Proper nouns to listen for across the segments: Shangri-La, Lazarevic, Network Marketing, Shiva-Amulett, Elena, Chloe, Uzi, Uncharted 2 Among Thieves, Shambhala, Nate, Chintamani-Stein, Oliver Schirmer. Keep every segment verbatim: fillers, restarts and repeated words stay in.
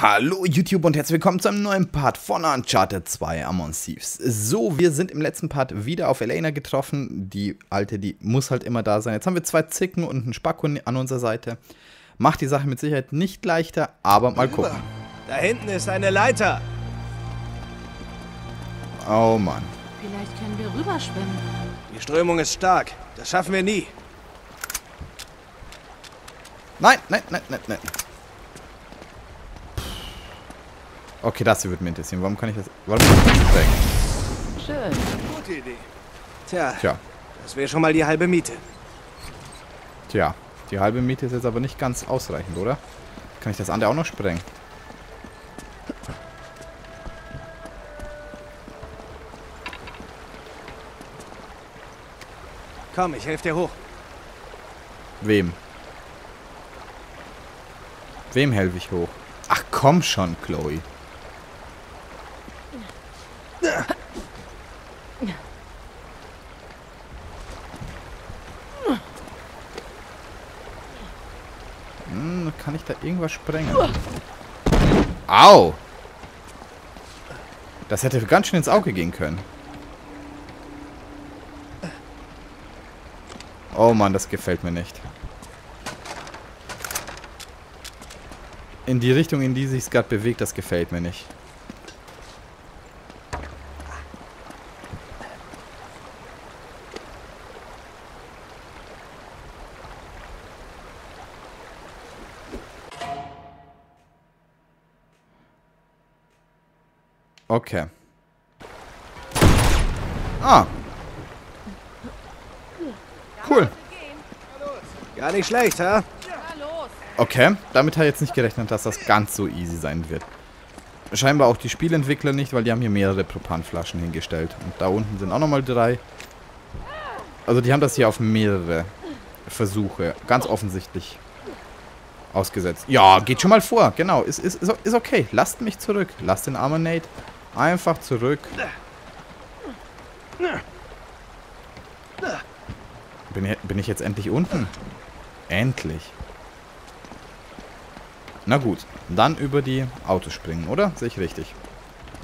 Hallo YouTube und herzlich willkommen zu einem neuen Part von Uncharted zwei Among Thieves. So, wir sind im letzten Part wieder auf Elena getroffen. Die alte, die muss halt immer da sein. Jetzt haben wir zwei Zicken und einen Spacko an unserer Seite. Macht die Sache mit Sicherheit nicht leichter, aber mal gucken. Da hinten ist eine Leiter. Oh Mann. Vielleicht können wir rüberschwimmen. Die Strömung ist stark. Das schaffen wir nie. Nein, nein, nein, nein, nein. Okay, das hier wird mich interessieren. Warum kann ich das... Warum kann ich das weg? Schön. Gute Idee. Tja, Tja, das wäre schon mal die halbe Miete. Tja, die halbe Miete ist jetzt aber nicht ganz ausreichend, oder? Kann ich das andere auch noch sprengen? Komm, ich helfe dir hoch. Wem? Wem helfe ich hoch? Ach, komm schon, Chloe. Hm, kann ich da irgendwas sprengen? Au! Das hätte ganz schön ins Auge gehen können. Oh Mann, das gefällt mir nicht. In die Richtung, in die sich es gerade bewegt, das gefällt mir nicht. Okay. Ah. Cool. Gar nicht schlecht, ha? Okay, damit habe ich jetzt nicht gerechnet, dass das ganz so easy sein wird. Scheinbar auch die Spielentwickler nicht, weil die haben hier mehrere Propanflaschen hingestellt. Und da unten sind auch nochmal drei. Also die haben das hier auf mehrere Versuche ganz offensichtlich ausgesetzt. Ja, geht schon mal vor. Genau, ist, ist, ist okay. Lasst mich zurück. Lasst den armen Nate einfach zurück. Bin, bin ich jetzt endlich unten? Endlich. Na gut, dann über die Autos springen, oder? Sehe ich richtig?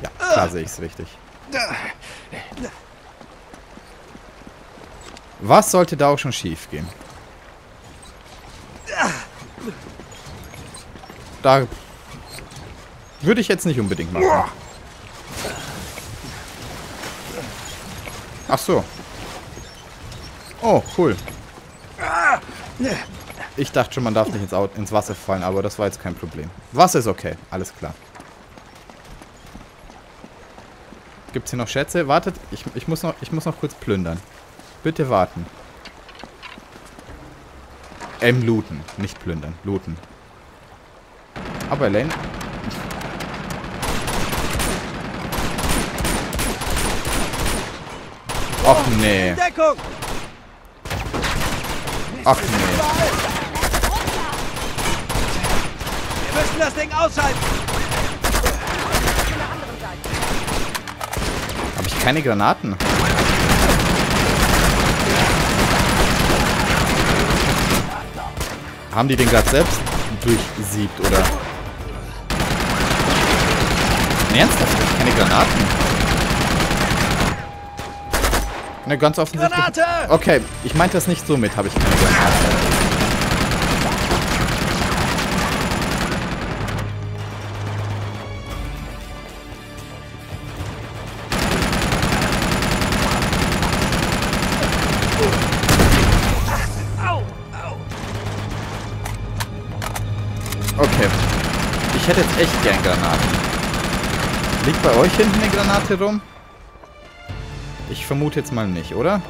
Ja, da sehe ich es richtig. Was sollte da auch schon schief gehen? Da würde ich jetzt nicht unbedingt machen. Ach so. Oh, cool. Ich dachte schon, man darf nicht ins, Auto, ins Wasser fallen, aber das war jetzt kein Problem. Wasser ist okay, alles klar. Gibt's hier noch Schätze? Wartet, ich, ich, muss noch, ich muss noch kurz plündern. Bitte warten. Ähm, looten, nicht plündern, looten. Aber Elena... Och nee. Ach nee. Wir müssen das Ding ausschalten. Habe ich keine Granaten? Haben die den gerade selbst durchsiebt, oder? Ernsthaft? Ich habe keine Granaten. Ne, ganz offensichtlich. Granate! Okay, ich meinte das nicht so mit, habe ich keine Granaten. Okay. Ich hätte jetzt echt gern Granaten. Liegt bei euch hinten eine Granate rum? Ich vermute jetzt mal nicht, oder?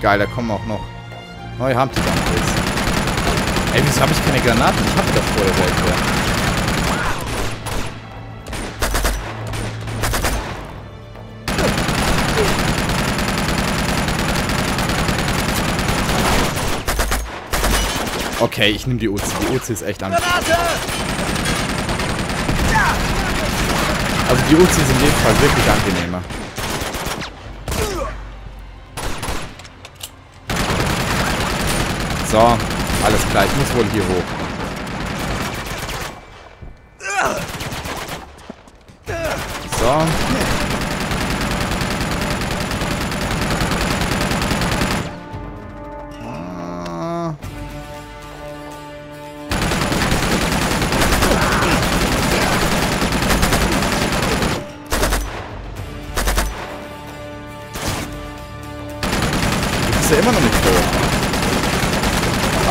Geil, da kommen auch noch neue Hamptiger. Ey, wieso habe ich keine Granaten? Ich hatte da vorher welche. Okay, ich nehme die U C. Die U C ist echt an. Also die U C ist in jedem Fall wirklich angenehmer. So, alles klar, ich muss wohl hier hoch. So. Immer noch nicht hoch.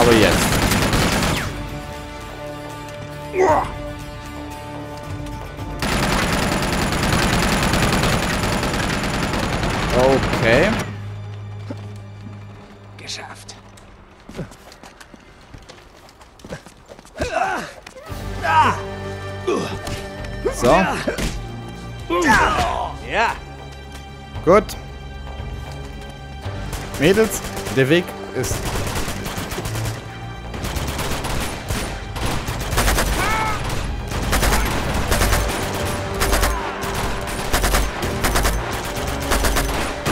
Aber jetzt. Okay. Geschafft. So. Ja. Gut. Mädels, der Weg ist...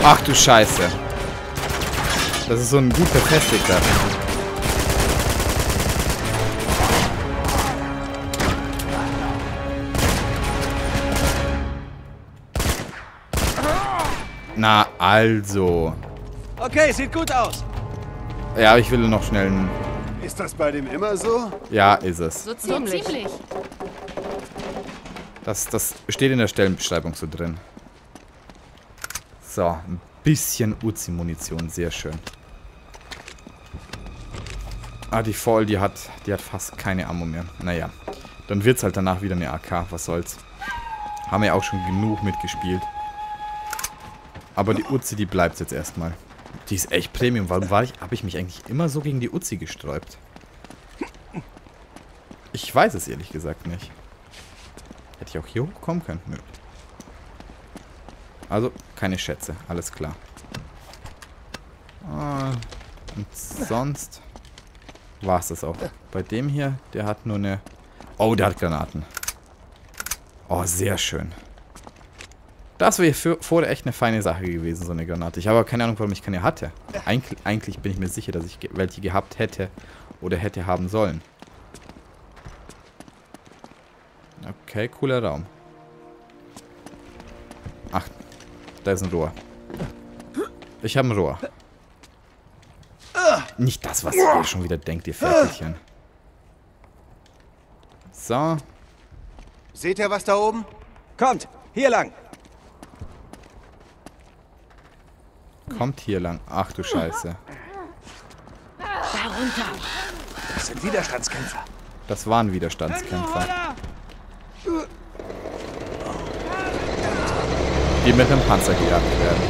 Ach du Scheiße. Das ist so ein gut befestigter. Na also... Okay, sieht gut aus. Ja, ich will noch schnell... Ist das bei dem immer so? Ja, ist es. So ziemlich. Das, das steht in der Stellenbeschreibung so drin. So, ein bisschen Uzi-Munition, sehr schön. Ah, die Fall, die hat, die hat fast keine Ammo mehr. Naja, dann wird's halt danach wieder eine A K, was soll's. Haben wir ja auch schon genug mitgespielt. Aber die Uzi, die bleibt jetzt erstmal. Die ist echt Premium. Warum war ich, habe ich mich eigentlich immer so gegen die Uzi gesträubt? Ich weiß es ehrlich gesagt nicht. Hätte ich auch hier hochkommen können? Nö. Also, keine Schätze. Alles klar. Und sonst war es das auch. Bei dem hier, der hat nur eine... Oh, der hat Granaten. Oh, sehr schön. Das wäre vorher echt eine feine Sache gewesen, so eine Granate. Ich habe aber keine Ahnung, warum ich keine hatte. Eig eigentlich bin ich mir sicher, dass ich ge welche gehabt hätte oder hätte haben sollen. Okay, cooler Raum. Ach, da ist ein Rohr. Ich habe ein Rohr. Nicht das, was ihr schon wieder denkt, ihr Ferkelchen. So. Seht ihr was da oben? Kommt, hier lang. Kommt hier lang. Ach du Scheiße. Darunter. Das sind Widerstandskämpfer. Das waren Widerstandskämpfer. Die mit einem Panzer gejagt werden.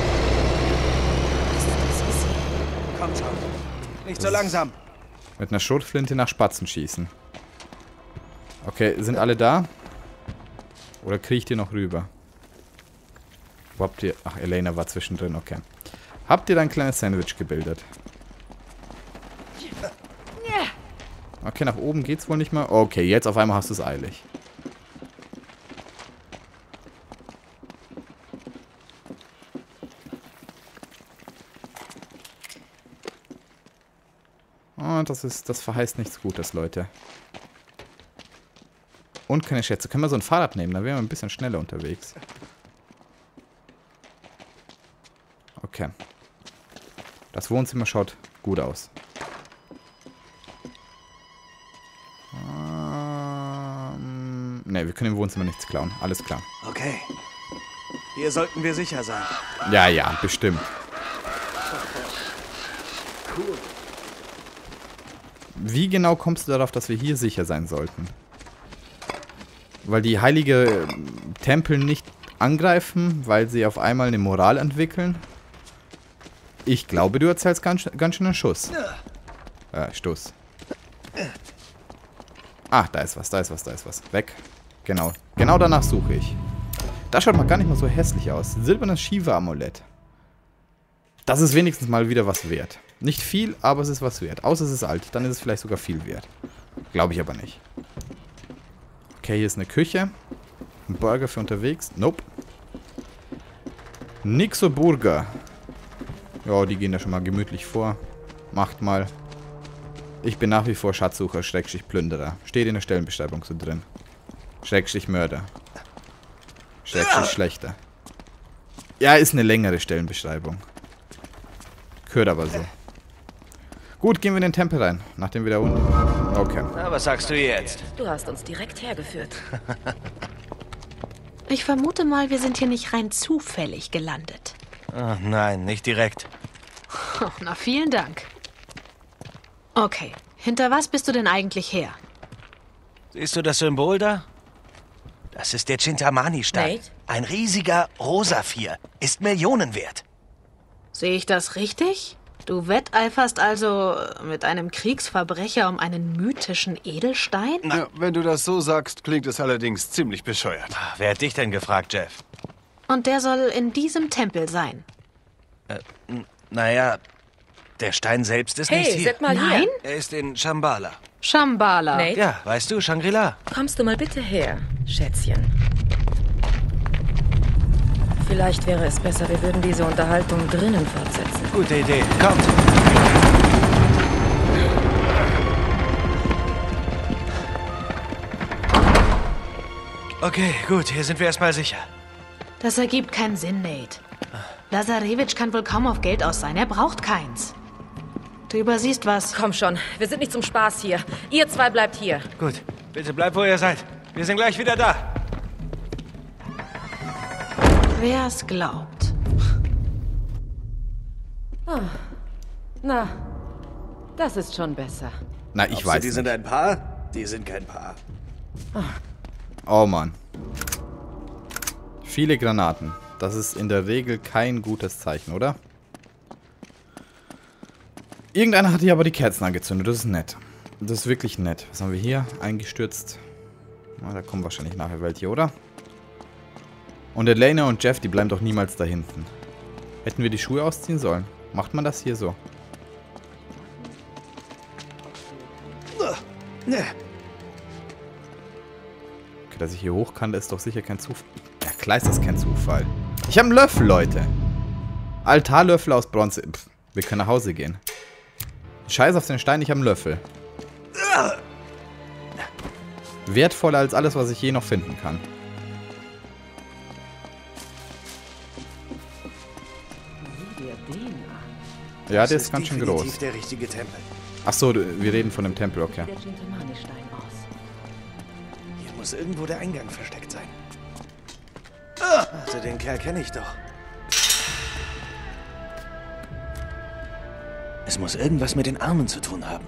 Komm schon. Nicht so langsam. Mit einer Schrotflinte nach Spatzen schießen. Okay, sind alle da? Oder kriecht ihr noch rüber? Wo habt ihr... Ach, Elena war zwischendrin. Okay. Habt ihr da ein kleines Sandwich gebildet? Okay, nach oben geht's wohl nicht mehr. Okay, jetzt auf einmal hast du es eilig. Oh, das ist, das verheißt nichts Gutes, Leute. Und keine Schätze. Können wir so ein Fahrrad nehmen? Dann wären wir ein bisschen schneller unterwegs. Okay. Das Wohnzimmer schaut gut aus. Ähm, ne, wir können im Wohnzimmer nichts klauen. Alles klar. Okay. Hier sollten wir sicher sein. Ja, ja, bestimmt. Cool. Wie genau kommst du darauf, dass wir hier sicher sein sollten? Weil die heilige Tempel nicht angreifen, weil sie auf einmal eine Moral entwickeln? Ich glaube, du erzählst ganz, ganz schön einen Schuss. Äh, Stoß. Ah, da ist was, da ist was, da ist was. Weg. Genau. Genau danach suche ich. Das schaut mal gar nicht mal so hässlich aus. Silbernes Shiva-Amulett. Das ist wenigstens mal wieder was wert. Nicht viel, aber es ist was wert. Außer es ist alt, dann ist es vielleicht sogar viel wert. Glaube ich aber nicht. Okay, hier ist eine Küche. Ein Burger für unterwegs. Nope. Nixo Burger. Ja, die gehen da schon mal gemütlich vor. Macht mal. Ich bin nach wie vor Schatzsucher, Schrägstrich Plünderer. Steht in der Stellenbeschreibung so drin. Schrägstrich Mörder. Schrägstrich Schlechter. Ja, ist eine längere Stellenbeschreibung. Gehört aber so. Gut, gehen wir in den Tempel rein, nachdem wir da unten... Okay. Na, was sagst du jetzt? Du hast uns direkt hergeführt. Ich vermute mal, wir sind hier nicht rein zufällig gelandet. Ach nein, nicht direkt. Oh, na, vielen Dank. Okay, hinter was bist du denn eigentlich her? Siehst du das Symbol da? Das ist der Chintamani-Stein. Nate? Ein riesiger Rosaphir. Ist Millionen wert. Sehe ich das richtig? Du wetteiferst also mit einem Kriegsverbrecher um einen mythischen Edelstein? Na, wenn du das so sagst, klingt es allerdings ziemlich bescheuert. Wer hat dich denn gefragt, Jeff? Und der soll in diesem Tempel sein? Äh, naja, der Stein selbst ist hey, nicht hier. Hey, seid mal Nein? hier. Er ist in Shambhala. Shambhala. Nate? Ja, weißt du, Shangri-La. Kommst du mal bitte her, Schätzchen. Vielleicht wäre es besser, wir würden diese Unterhaltung drinnen fortsetzen. Gute Idee. Kommt. Okay, gut. Hier sind wir erstmal sicher. Das ergibt keinen Sinn, Nate. Lazarevic kann wohl kaum auf Geld aus sein. Er braucht keins. Du übersiehst was. Komm schon. Wir sind nicht zum Spaß hier. Ihr zwei bleibt hier. Gut. Bitte bleibt, wo ihr seid. Wir sind gleich wieder da. Wer es glaubt. Oh. Na, das ist schon besser. Na, ich weiß. Die sind ein Paar? Die sind kein Paar. Oh, Mann. Viele Granaten. Das ist in der Regel kein gutes Zeichen, oder? Irgendeiner hat hier aber die Kerzen angezündet. Das ist nett. Das ist wirklich nett. Was haben wir hier? Eingestürzt. Na, da kommen wahrscheinlich nachher welche, oder? Und Elena und Jeff, die bleiben doch niemals da hinten. Hätten wir die Schuhe ausziehen sollen? Macht man das hier so? Okay, dass ich hier hoch kann, das ist doch sicher kein Zufall. Ja, klar ist das kein Zufall. Ich habe einen Löffel, Leute. Altarlöffel aus Bronze. Pff, wir können nach Hause gehen. Scheiß auf den Stein, ich habe einen Löffel. Wertvoller als alles, was ich je noch finden kann. Ja, der ist ganz schön groß. Achso, wir reden von dem Tempel, okay. Hier muss irgendwo der Eingang versteckt sein. Also den Kerl kenne ich doch. Es muss irgendwas mit den Armen zu tun haben.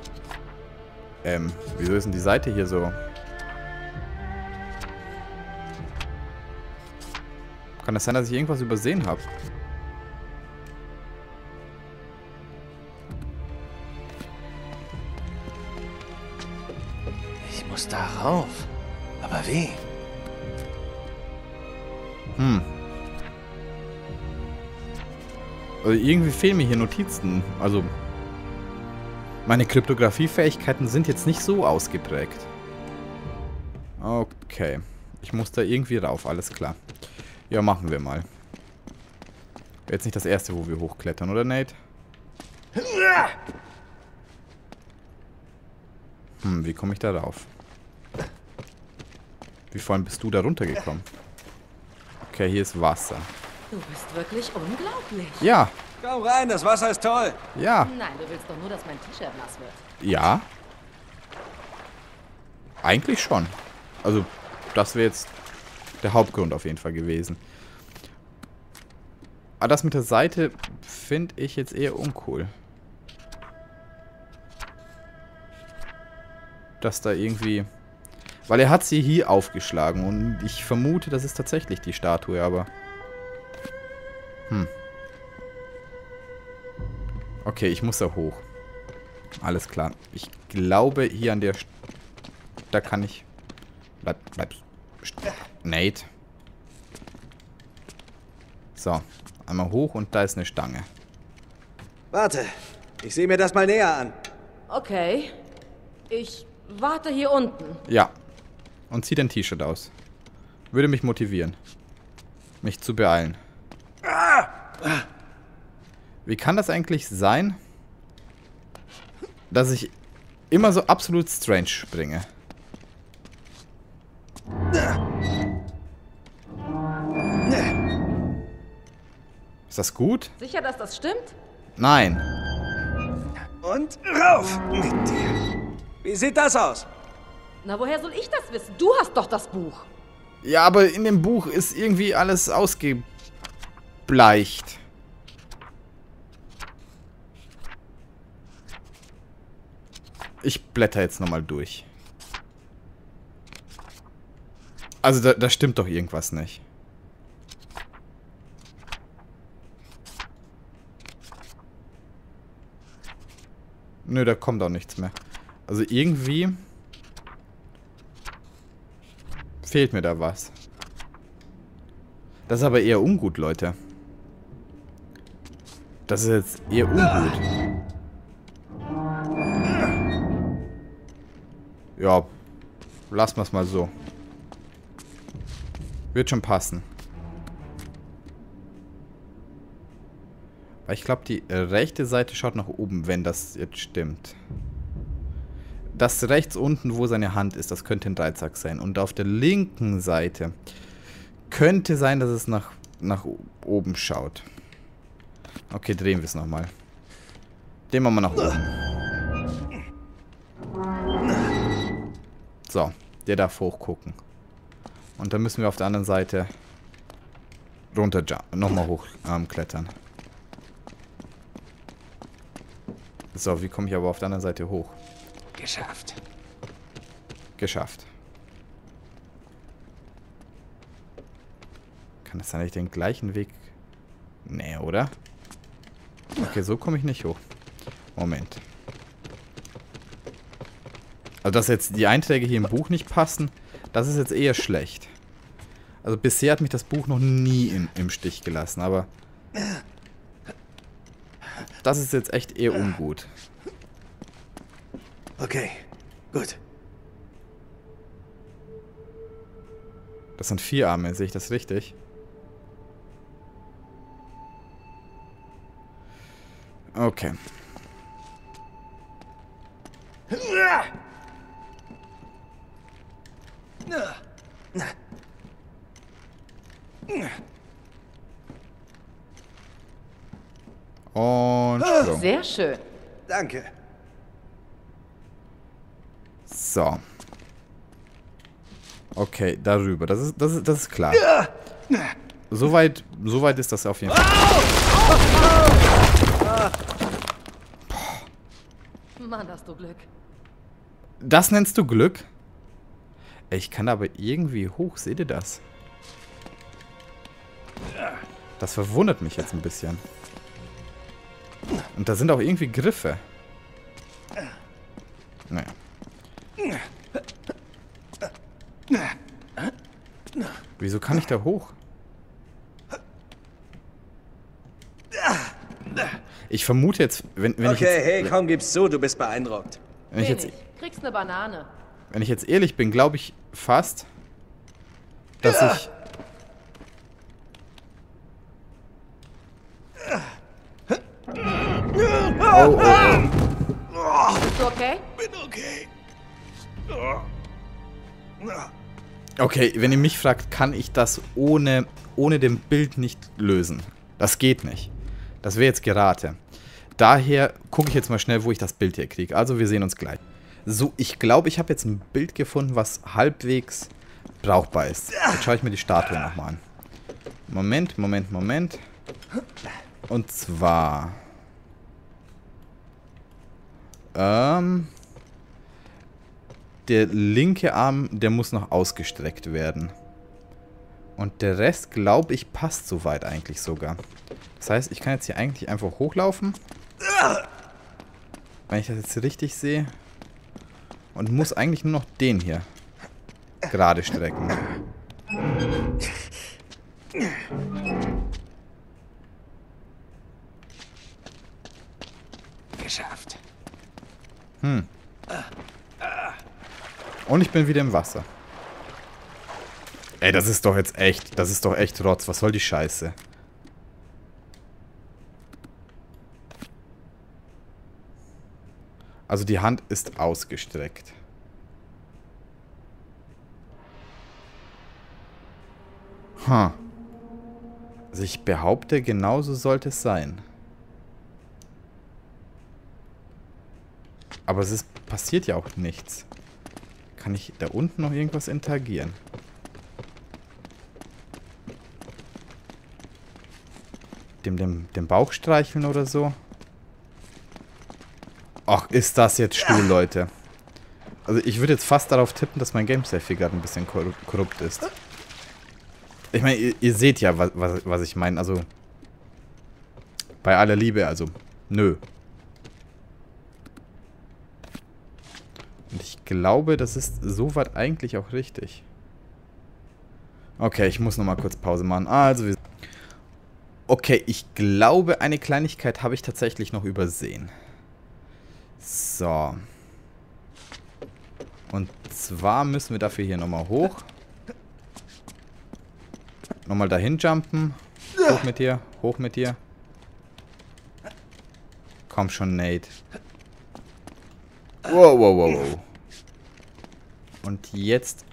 Ähm, wieso ist denn die Seite hier so? Kann das sein, dass ich irgendwas übersehen habe? Darauf. Aber wie? Hm. Also irgendwie fehlen mir hier Notizen. Also, meine Kryptografiefähigkeiten sind jetzt nicht so ausgeprägt. Okay. Ich muss da irgendwie rauf, alles klar. Ja, machen wir mal. Jetzt nicht das erste, wo wir hochklettern, oder, Nate? Hm, wie komme ich da rauf? Wie vorhin bist du da runtergekommen? Okay, hier ist Wasser. Du bist wirklich unglaublich. Ja. Komm rein, das Wasser ist toll. Ja. Nein, du willst doch nur, dass mein T-Shirt nass wird. Ja. Eigentlich schon. Also, das wäre jetzt der Hauptgrund auf jeden Fall gewesen. Aber das mit der Seite finde ich jetzt eher uncool. Dass da irgendwie... Weil er hat sie hier aufgeschlagen und ich vermute, das ist tatsächlich die Statue, aber... Hm. Okay, ich muss da hoch. Alles klar. Ich glaube, hier an der... St da kann ich... Bleib, bleib... St Nate. So. Einmal hoch und da ist eine Stange. Warte. Ich sehe mir das mal näher an. Okay. Ich warte hier unten. Ja. Und zieh dein T-Shirt aus. Würde mich motivieren, mich zu beeilen. Wie kann das eigentlich sein, dass ich immer so absolut strange springe. Ist das gut? Sicher, dass das stimmt? Nein. Und rauf mit dir. Wie sieht das aus? Na, woher soll ich das wissen? Du hast doch das Buch. Ja, aber in dem Buch ist irgendwie alles ausgebleicht. Ich blätter jetzt nochmal durch. Also da, da stimmt doch irgendwas nicht. Nö, da kommt auch nichts mehr. Also irgendwie fehlt mir da was. Das ist aber eher ungut, Leute. Das ist jetzt eher ungut. Ja, lassen wir es mal so. Wird schon passen. Ich glaube, die rechte Seite schaut nach oben, wenn das jetzt stimmt. Das rechts unten, wo seine Hand ist, das könnte ein Dreizack sein. Und auf der linken Seite könnte sein, dass es nach, nach oben schaut. Okay, drehen wir es nochmal. Den machen wir nach oben. So, der darf hochgucken. Und dann müssen wir auf der anderen Seite runter, nochmal hoch ähm, klettern. So, wie komme ich aber auf der anderen Seite hoch? Geschafft. Geschafft. Kann das dann nicht den gleichen Weg? Nee, oder? Okay, so komme ich nicht hoch. Moment. Also, dass jetzt die Einträge hier im Buch nicht passen, das ist jetzt eher schlecht. Also, bisher hat mich das Buch noch nie im, im Stich gelassen, aber... Das ist jetzt echt eher ungut. Okay, gut. Das sind vier Arme, sehe ich das richtig? Okay. Und so. Sehr schön. Danke. So. Okay, darüber. Das ist, das ist, das ist klar. Soweit, soweit ist das auf jeden Fall. Mann, hast du Glück. Das nennst du Glück? Ich kann aber irgendwie hoch. Seht ihr das? Das verwundert mich jetzt ein bisschen. Und da sind auch irgendwie Griffe. Naja. Wieso kann ich da hoch? Ich vermute jetzt, wenn, wenn okay, ich jetzt... hey, kaum gib's zu, du bist beeindruckt. Wenn ich jetzt, kriegst eine Banane. Wenn ich jetzt ehrlich bin, glaube ich fast, dass ja. ich... Oh, oh, oh. Bist du okay? Bin okay. Okay, wenn ihr mich fragt, kann ich das ohne, ohne dem Bild nicht lösen. Das geht nicht. Das wäre jetzt Gerate. Daher gucke ich jetzt mal schnell, wo ich das Bild hier kriege. Also wir sehen uns gleich. So, ich glaube, ich habe jetzt ein Bild gefunden, was halbwegs brauchbar ist. Jetzt schaue ich mir die Statue nochmal an. Moment, Moment, Moment. Und zwar... Ähm, der linke Arm, der muss noch ausgestreckt werden. Und der Rest, glaube ich, passt soweit eigentlich sogar. Das heißt, ich kann jetzt hier eigentlich einfach hochlaufen. Wenn ich das jetzt richtig sehe. Und muss eigentlich nur noch den hier gerade strecken. Geschafft. Hm. Und ich bin wieder im Wasser. Ey, das ist doch jetzt echt, das ist doch echt Rotz. Was soll die Scheiße? Also die Hand ist ausgestreckt. Hm. Also ich behaupte, genauso sollte es sein. Aber es ist, passiert ja auch nichts. Kann ich da unten noch irgendwas interagieren? Dem, dem, dem Bauch streicheln oder so? Ach, ist das jetzt Stuhl, Leute. Also ich würde jetzt fast darauf tippen, dass mein Gamesafe gerade ein bisschen korrupt ist. Ich meine, ihr, ihr seht ja, was, was, was ich meine. Also, bei aller Liebe, also, nö. Und ich glaube, das ist soweit eigentlich auch richtig. Okay, ich muss nochmal kurz Pause machen. Also, wir... Okay, ich glaube, eine Kleinigkeit habe ich tatsächlich noch übersehen. So. Und zwar müssen wir dafür hier nochmal hoch. Nochmal dahin jumpen. Hoch mit dir, hoch mit dir. Komm schon, Nate. Wow, wow, wow, wow. Und jetzt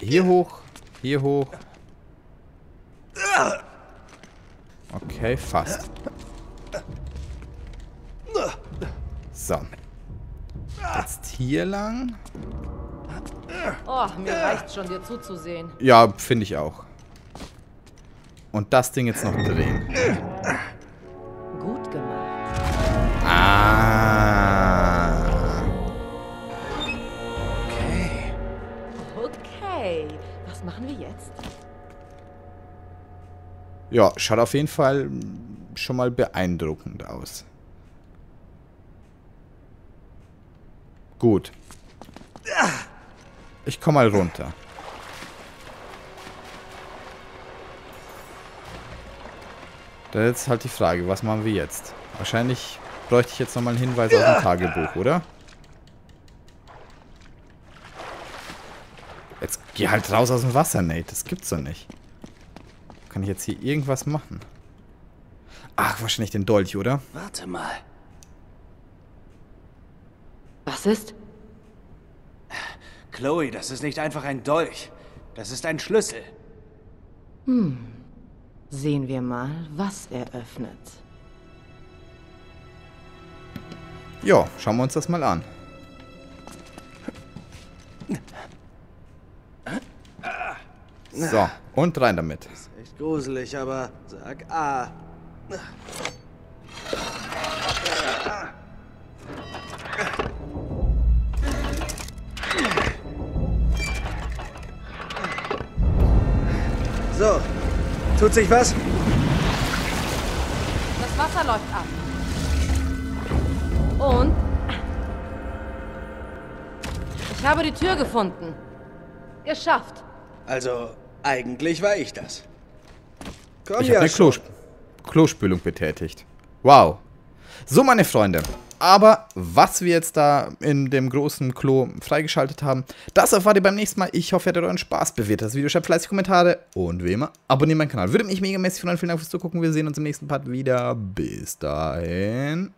hier hoch, hier hoch. Okay, fast. So. Jetzt hier lang. Oh, mir reicht's schon, dir zuzusehen. Ja, finde ich auch. Und das Ding jetzt noch drehen. Gut gemacht. Ah. Okay. Okay. Was machen wir jetzt? Ja, schaut auf jeden Fall schon mal beeindruckend aus. Gut. Ich komme mal runter. Da ist halt die Frage, was machen wir jetzt? Wahrscheinlich bräuchte ich jetzt nochmal einen Hinweis aus dem Tagebuch, oder? Jetzt geh halt raus aus dem Wasser, Nate. Das gibt's doch nicht. Kann ich jetzt hier irgendwas machen? Ach, wahrscheinlich den Dolch, oder? Warte mal. Was ist? Chloe, das ist nicht einfach ein Dolch. Das ist ein Schlüssel. Hm. Sehen wir mal, was er öffnet. Ja, schauen wir uns das mal an. So, und rein damit. Das ist echt gruselig, aber sag ah. So. Tut sich was? Das Wasser läuft ab. Und? Ich habe die Tür gefunden. Geschafft. Also, eigentlich war ich das. Komm, ich habe eine Klos Klospülung betätigt. Wow. So, meine Freunde. Aber was wir jetzt da in dem großen Klo freigeschaltet haben, das erfahrt ihr beim nächsten Mal. Ich hoffe, ihr hattet euren Spaß. Bewertet das Video, schreibt fleißig Kommentare und wie immer, abonniert meinen Kanal. Würde mich mega mäßig freuen. Vielen Dank fürs Zugucken. Wir sehen uns im nächsten Part wieder. Bis dahin.